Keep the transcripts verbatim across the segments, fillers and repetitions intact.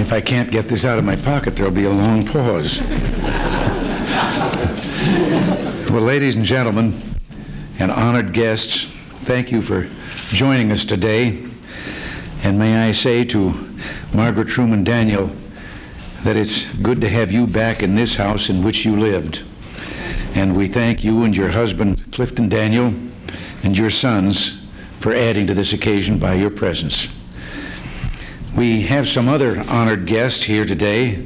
If I can't get this out of my pocket, there'll be a long pause. Well, ladies and gentlemen, and honored guests, thank you for joining us today. And may I say to Margaret Truman Daniel that it's good to have you back in this house in which you lived. And we thank you and your husband, Clifton Daniel, and your sons for adding to this occasion by your presence. We have some other honored guests here today,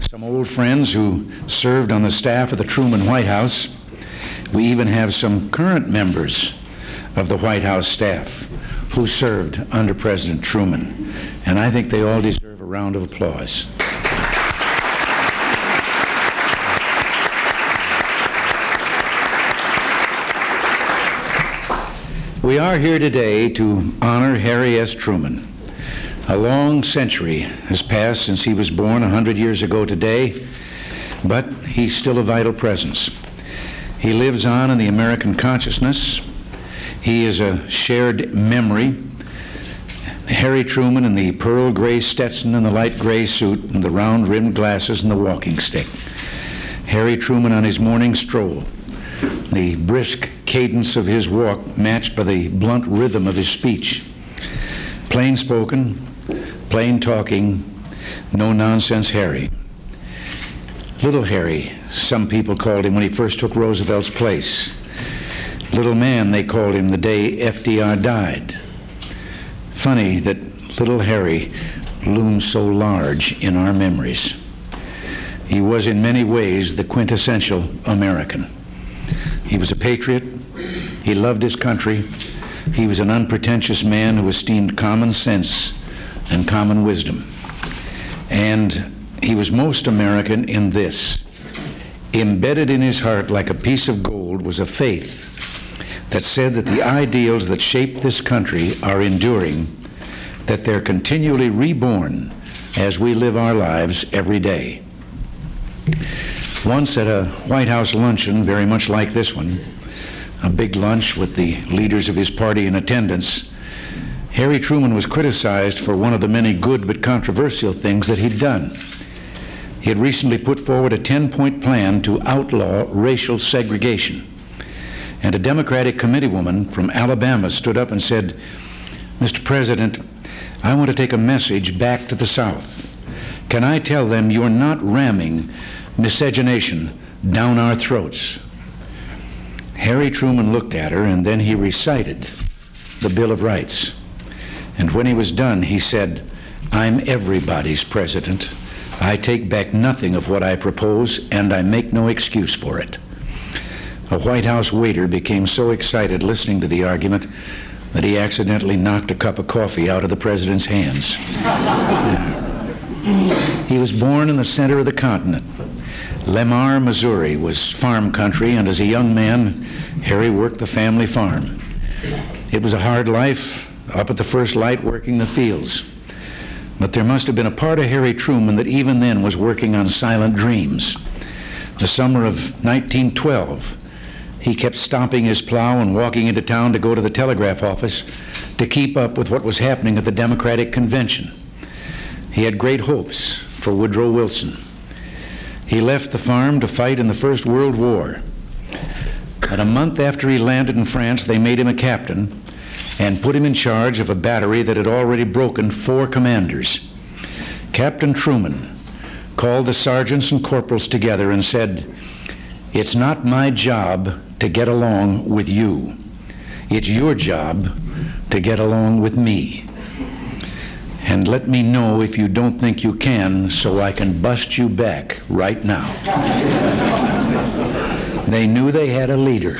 some old friends who served on the staff of the Truman White House. We even have some current members of the White House staff who served under President Truman. And I think they all deserve a round of applause. We are here today to honor Harry S. Truman. A long century has passed since he was born a hundred years ago today, but he's still a vital presence. He lives on in the American consciousness. He is a shared memory. Harry Truman in the pearl gray Stetson and the light gray suit and the round-rimmed glasses and the walking stick. Harry Truman on his morning stroll. The brisk cadence of his walk matched by the blunt rhythm of his speech. Plain spoken, plain talking, no-nonsense Harry. Little Harry, some people called him when he first took Roosevelt's place. Little man, they called him the day F D R died. Funny that little Harry looms so large in our memories. He was in many ways the quintessential American. He was a patriot, he loved his country, he was an unpretentious man who esteemed common sense and common wisdom. And he was most American in this. Embedded in his heart like a piece of gold was a faith that said that the ideals that shape this country are enduring, that they're continually reborn as we live our lives every day. Once at a White House luncheon, very much like this one, a big lunch with the leaders of his party in attendance, Harry Truman was criticized for one of the many good but controversial things that he'd done. He had recently put forward a ten-point plan to outlaw racial segregation. And a Democratic committeewoman from Alabama stood up and said, "Mister President, I want to take a message back to the South. Can I tell them you're not ramming miscegenation down our throats?" Harry Truman looked at her, and then he recited the Bill of Rights. And when he was done, he said, "I'm everybody's president. I take back nothing of what I propose, and I make no excuse for it." A White House waiter became so excited listening to the argument that he accidentally knocked a cup of coffee out of the president's hands. He was born in the center of the continent. Lamar, Missouri was farm country, and as a young man, Harry worked the family farm. It was a hard life, up at the first light working the fields. But there must have been a part of Harry Truman that even then was working on silent dreams. The summer of nineteen twelve, he kept stopping his plow and walking into town to go to the telegraph office to keep up with what was happening at the Democratic Convention. He had great hopes for Woodrow Wilson. He left the farm to fight in the First World War. But a month after he landed in France, they made him a captain and put him in charge of a battery that had already broken four commanders. Captain Truman called the sergeants and corporals together and said, "It's not my job to get along with you. It's your job to get along with me. And let me know if you don't think you can, so I can bust you back right now." They knew they had a leader.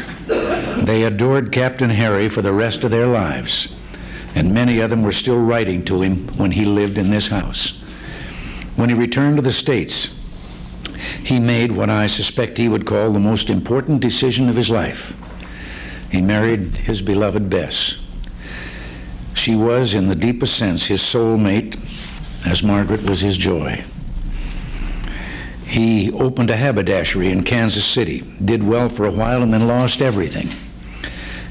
They adored Captain Harry for the rest of their lives. And many of them were still writing to him when he lived in this house. When he returned to the States, he made what I suspect he would call the most important decision of his life. He married his beloved Bess. She was, in the deepest sense, his soulmate, as Margaret was his joy. He opened a haberdashery in Kansas City, did well for a while, and then lost everything.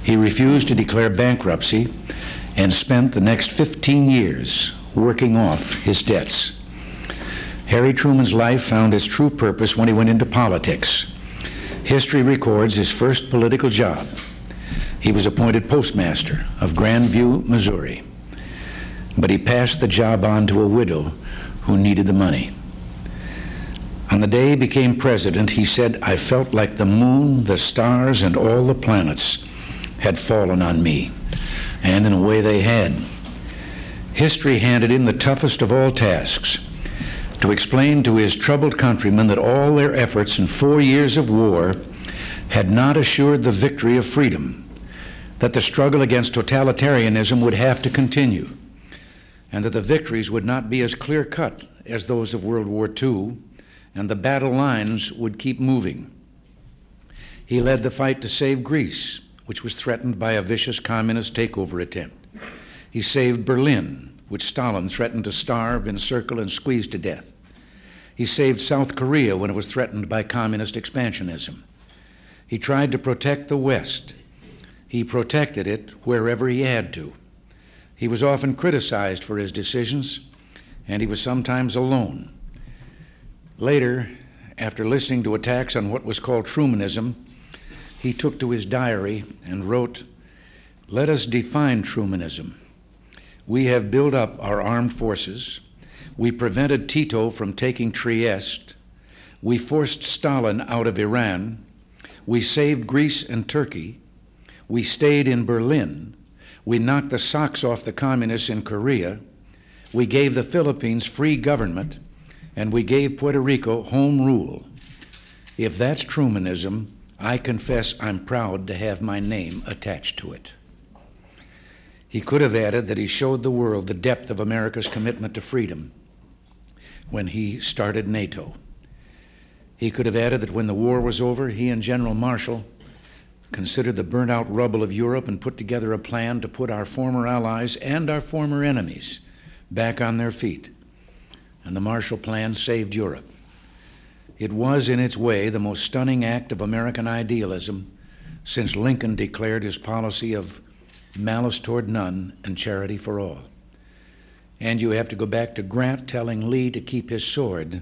He refused to declare bankruptcy and spent the next fifteen years working off his debts. Harry Truman's life found its true purpose when he went into politics. History records his first political job. He was appointed postmaster of Grandview, Missouri. But he passed the job on to a widow who needed the money. On the day he became president, he said, "I felt like the moon, the stars, and all the planets had fallen on me." And in a way they had. History handed him the toughest of all tasks: to explain to his troubled countrymen that all their efforts in four years of war had not assured the victory of freedom, that the struggle against totalitarianism would have to continue, and that the victories would not be as clear-cut as those of World War Two, and the battle lines would keep moving. He led the fight to save Greece, which was threatened by a vicious communist takeover attempt. He saved Berlin, which Stalin threatened to starve, encircle, and squeeze to death. He saved South Korea when it was threatened by communist expansionism. He tried to protect the West. He protected it wherever he had to. He was often criticized for his decisions, and he was sometimes alone. Later, after listening to attacks on what was called Trumanism, he took to his diary and wrote, "Let us define Trumanism. We have built up our armed forces. We prevented Tito from taking Trieste. We forced Stalin out of Iran. We saved Greece and Turkey. We stayed in Berlin. We knocked the socks off the communists in Korea. We gave the Philippines free government. And we gave Puerto Rico home rule. If that's Trumanism, I confess I'm proud to have my name attached to it." He could have added that he showed the world the depth of America's commitment to freedom when he started NATO. He could have added that when the war was over, he and General Marshall considered the burnt-out rubble of Europe and put together a plan to put our former allies and our former enemies back on their feet. And the Marshall Plan saved Europe. It was, in its way, the most stunning act of American idealism since Lincoln declared his policy of malice toward none and charity for all. And you have to go back to Grant telling Lee to keep his sword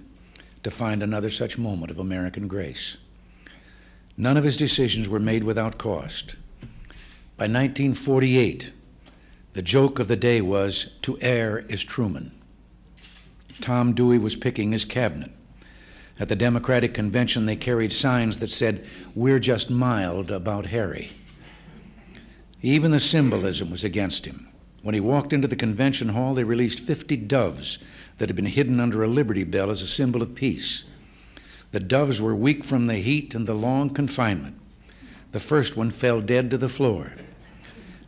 to find another such moment of American grace. None of his decisions were made without cost. By nineteen forty-eight, the joke of the day was, "To err is Truman." Tom Dewey was picking his cabinet. At the Democratic Convention, they carried signs that said, "We're just mild about Harry." Even the symbolism was against him. When he walked into the convention hall, they released fifty doves that had been hidden under a Liberty Bell as a symbol of peace. The doves were weak from the heat and the long confinement. The first one fell dead to the floor.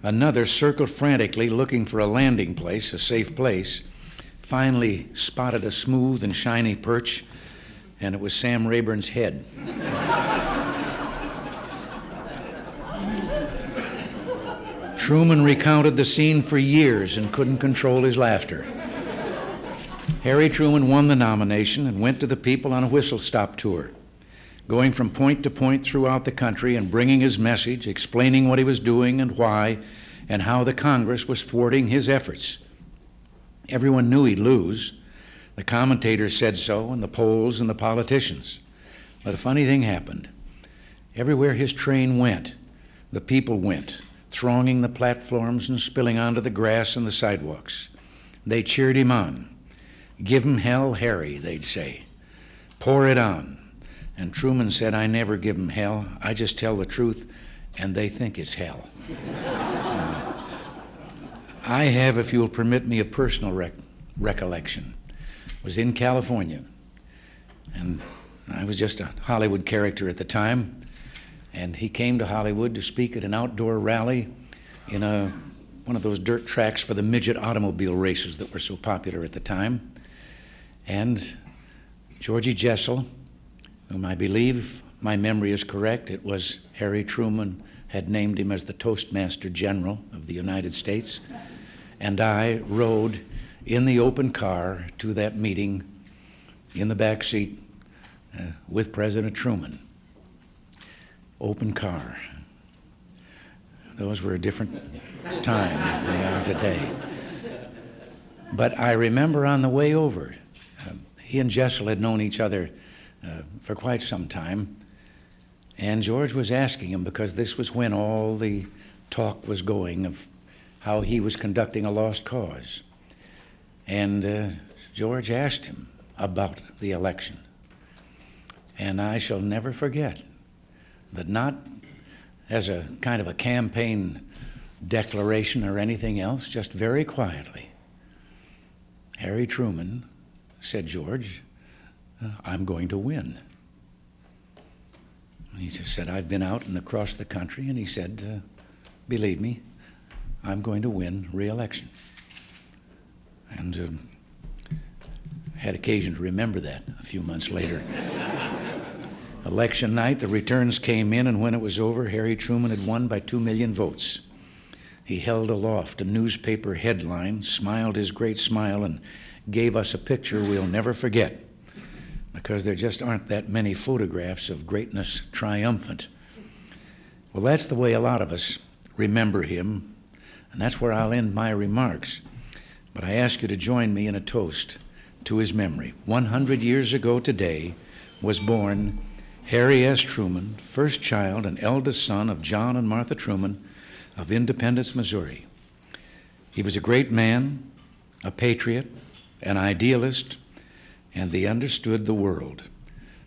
Another circled frantically, looking for a landing place, a safe place, finally spotted a smooth and shiny perch, and it was Sam Rayburn's head. Truman recounted the scene for years and couldn't control his laughter. Harry Truman won the nomination and went to the people on a whistle-stop tour, going from point to point throughout the country and bringing his message, explaining what he was doing and why, and how the Congress was thwarting his efforts. Everyone knew he'd lose. The commentators said so, and the polls and the politicians. But a funny thing happened. Everywhere his train went, the people went, thronging the platforms and spilling onto the grass and the sidewalks. They cheered him on. "Give 'em hell, Harry," they'd say. "Pour it on." And Truman said, "I never give 'em hell. I just tell the truth, and they think it's hell." I have, if you'll permit me, a personal rec recollection. I was in California, and I was just a Hollywood character at the time, and he came to Hollywood to speak at an outdoor rally in a, one of those dirt tracks for the midget automobile races that were so popular at the time. And Georgie Jessel, whom I believe, my memory is correct, it was Harry Truman had named him as the Toastmaster General of the United States, and I rode in the open car to that meeting in the back seat uh, with President Truman. Open car. Those were a different time than they are today. But I remember on the way over, uh, he and Jessel had known each other uh, for quite some time. And George was asking him, because this was when all the talk was going of how he was conducting a lost cause. And uh, George asked him about the election. And I shall never forget that, not as a kind of a campaign declaration or anything else, just very quietly, Harry Truman said, "George, I'm going to win." He just said, "I've been out and across the country," and he said, uh, "Believe me, I'm going to win re-election." And um, had occasion to remember that a few months later. Election night, the returns came in, and when it was over, Harry Truman had won by two million votes. He held aloft a newspaper headline, smiled his great smile, and gave us a picture we'll never forget, because there just aren't that many photographs of greatness triumphant. Well, that's the way a lot of us remember him, and that's where I'll end my remarks. But I ask you to join me in a toast to his memory. one hundred years ago today was born Harry S. Truman, first child and eldest son of John and Martha Truman of Independence, Missouri. He was a great man, a patriot, an idealist, and he understood the world.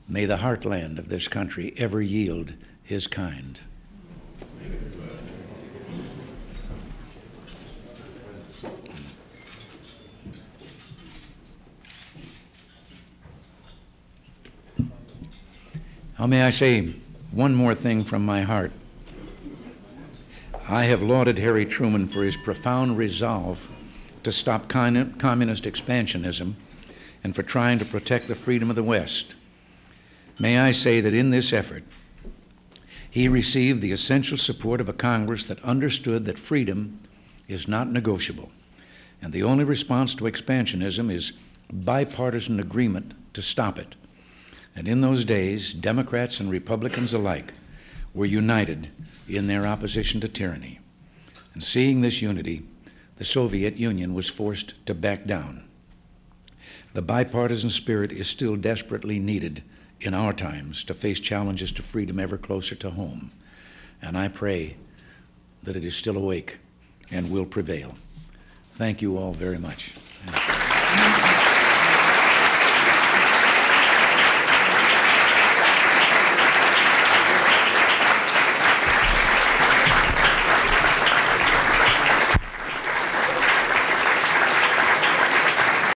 May the heartland of this country ever yield his kind. How may I say one more thing from my heart? I have lauded Harry Truman for his profound resolve to stop communist expansionism and for trying to protect the freedom of the West. May I say that in this effort, he received the essential support of a Congress that understood that freedom is not negotiable, and the only response to expansionism is bipartisan agreement to stop it. And in those days, Democrats and Republicans alike were united in their opposition to tyranny. And seeing this unity, the Soviet Union was forced to back down. The bipartisan spirit is still desperately needed in our times to face challenges to freedom ever closer to home. And I pray that it is still awake and will prevail. Thank you all very much.